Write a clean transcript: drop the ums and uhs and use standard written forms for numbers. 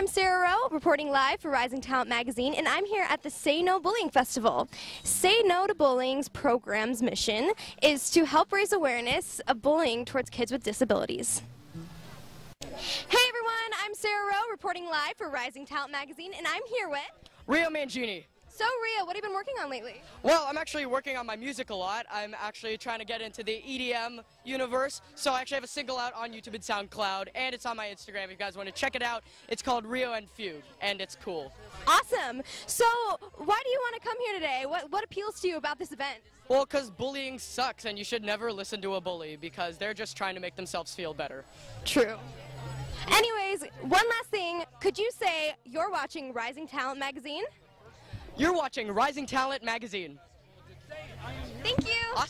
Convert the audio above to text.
I'm Sara Rowe, reporting live for Rising Talent Magazine, and I'm here at the Say No Bullying Festival. Say No to Bullying's program's mission is to help raise awareness of bullying towards kids with disabilities. Hey everyone, I'm Sara Rowe, reporting live for Rising Talent Magazine, and I'm here with Rio Mangini. So Rio, what have you been working on lately? Well, I'm actually working on my music a lot. I'm actually trying to get into the EDM universe. So I actually have a single out on YouTube and SoundCloud, and it's on my Instagram if you guys want to check it out. It's called Rio and Feud, and it's cool. Awesome. So why do you want to come here today? What appeals to you about this event? Well, because bullying sucks, and you should never listen to a bully because they're just trying to make themselves feel better. True. Anyways, one last thing. Could you say you're watching Rising Talent Magazine? You're watching Rising Talent Magazine. Thank you. Awesome.